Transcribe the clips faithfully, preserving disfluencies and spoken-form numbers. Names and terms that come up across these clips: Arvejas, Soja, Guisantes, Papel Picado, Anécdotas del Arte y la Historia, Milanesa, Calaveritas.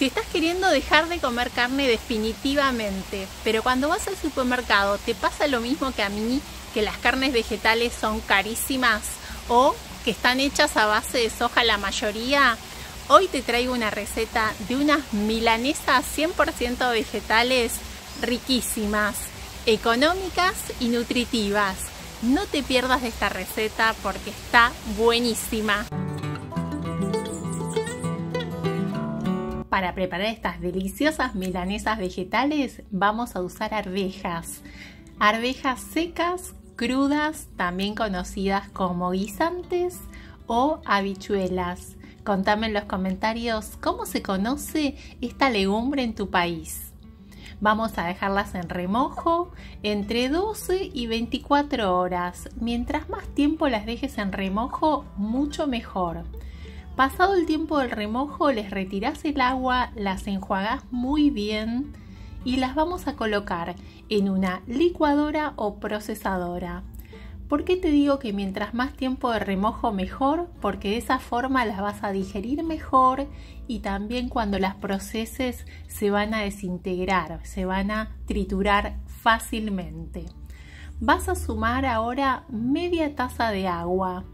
Si estás queriendo dejar de comer carne definitivamente, pero cuando vas al supermercado te pasa lo mismo que a mí, que las carnes vegetales son carísimas o que están hechas a base de soja la mayoría, hoy te traigo una receta de unas milanesas cien por ciento vegetales riquísimas, económicas y nutritivas. No te pierdas de esta receta porque está buenísima. Para preparar estas deliciosas milanesas vegetales vamos a usar arvejas. Arvejas secas, crudas, también conocidas como guisantes o habichuelas. Contame en los comentarios cómo se conoce esta legumbre en tu país. Vamos a dejarlas en remojo entre doce y veinticuatro horas. Mientras más tiempo las dejes en remojo, mucho mejor. Pasado el tiempo del remojo, les retirás el agua, las enjuagás muy bien y las vamos a colocar en una licuadora o procesadora. ¿Por qué te digo que mientras más tiempo de remojo mejor? Porque de esa forma las vas a digerir mejor y también cuando las proceses se van a desintegrar, se van a triturar fácilmente. Vas a sumar ahora media taza de agua.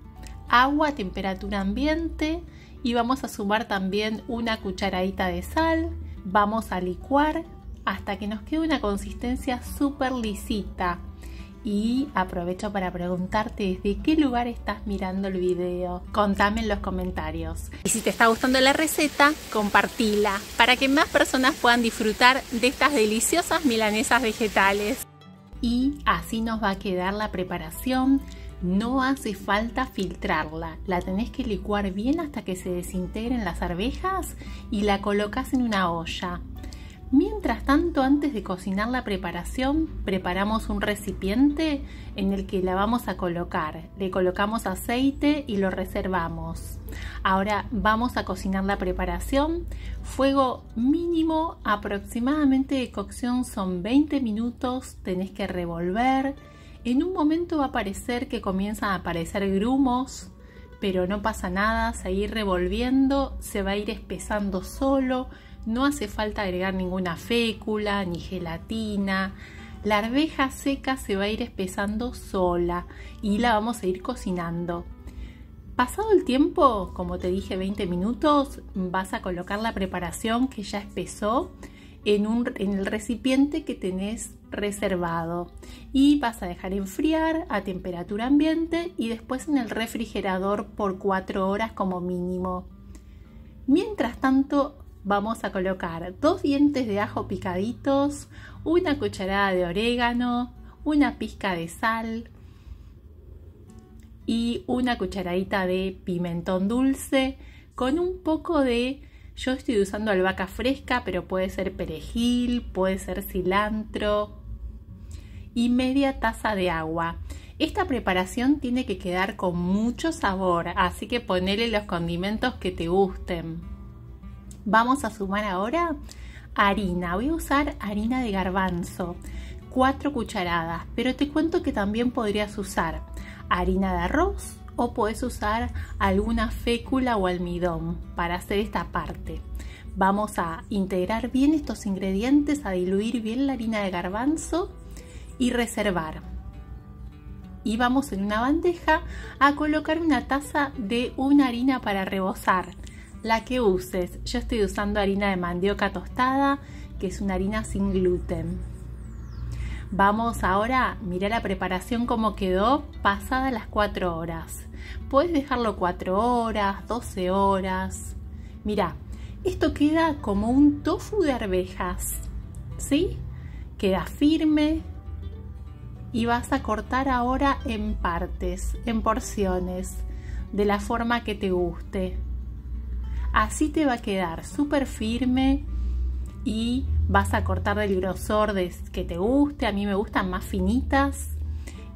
Agua a temperatura ambiente y vamos a sumar también una cucharadita de sal. Vamos a licuar hasta que nos quede una consistencia súper lisita. Y aprovecho para preguntarte desde qué lugar estás mirando el video. Contame en los comentarios. Y si te está gustando la receta, compartila para que más personas puedan disfrutar de estas deliciosas milanesas vegetales. Y así nos va a quedar la preparación. No hace falta filtrarla, la tenés que licuar bien hasta que se desintegren las arvejas y la colocas en una olla. Mientras tanto, antes de cocinar la preparación, preparamos un recipiente en el que la vamos a colocar. Le colocamos aceite y lo reservamos. Ahora vamos a cocinar la preparación. Fuego mínimo, aproximadamente de cocción son veinte minutos. Tenés que revolver. En un momento va a parecer que comienzan a aparecer grumos, pero no pasa nada, seguir revolviendo, se va a ir espesando solo, no hace falta agregar ninguna fécula ni gelatina. La arveja seca se va a ir espesando sola y la vamos a ir cocinando. Pasado el tiempo, como te dije, veinte minutos, vas a colocar la preparación que ya espesó en, un, en el recipiente que tenés reservado y vas a dejar enfriar a temperatura ambiente y después en el refrigerador por cuatro horas como mínimo. Mientras tanto, vamos a colocar dos dientes de ajo picaditos, una cucharada de orégano, una pizca de sal y una cucharadita de pimentón dulce con un poco de... Yo estoy usando albahaca fresca, pero puede ser perejil, puede ser cilantro y media taza de agua. Esta preparación tiene que quedar con mucho sabor, así que ponele los condimentos que te gusten. Vamos a sumar ahora harina. Voy a usar harina de garbanzo, cuatro cucharadas, pero te cuento que también podrías usar harina de arroz, o podés usar alguna fécula o almidón para hacer esta parte. Vamos a integrar bien estos ingredientes, a diluir bien la harina de garbanzo y reservar. Y vamos en una bandeja a colocar una taza de una harina para rebozar, la que uses. Yo estoy usando harina de mandioca tostada, que es una harina sin gluten. Vamos ahora, mirá la preparación como quedó pasadas las cuatro horas. Podés dejarlo cuatro horas, doce horas. Mirá, esto queda como un tofu de arvejas, ¿sí? Queda firme y vas a cortar ahora en partes, en porciones, de la forma que te guste. Así te va a quedar súper firme y vas a cortar del grosor de que te guste, a mí me gustan más finitas.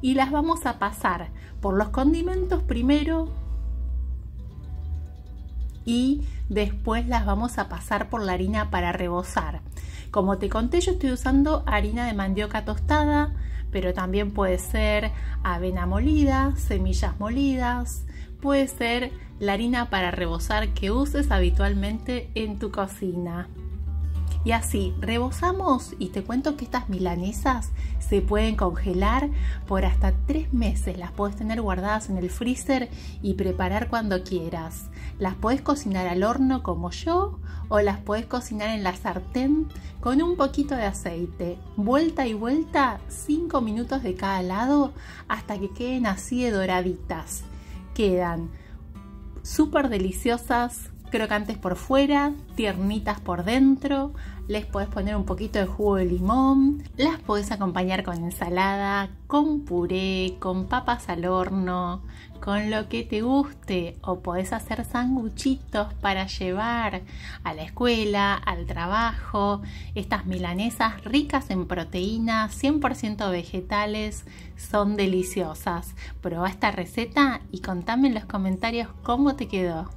Y las vamos a pasar por los condimentos primero y después las vamos a pasar por la harina para rebozar. Como te conté, yo estoy usando harina de mandioca tostada, pero también puede ser avena molida, semillas molidas, puede ser la harina para rebozar que uses habitualmente en tu cocina. Y así rebozamos, y te cuento que estas milanesas se pueden congelar por hasta tres meses. Las puedes tener guardadas en el freezer y preparar cuando quieras. Las puedes cocinar al horno como yo, o las puedes cocinar en la sartén con un poquito de aceite. Vuelta y vuelta, cinco minutos de cada lado, hasta que queden así de doraditas. Quedan súper deliciosas, crocantes por fuera, tiernitas por dentro. Les podés poner un poquito de jugo de limón. Las podés acompañar con ensalada, con puré, con papas al horno, con lo que te guste. O podés hacer sanguchitos para llevar a la escuela, al trabajo. Estas milanesas ricas en proteínas, cien por ciento vegetales, son deliciosas. Probá esta receta y contame en los comentarios cómo te quedó.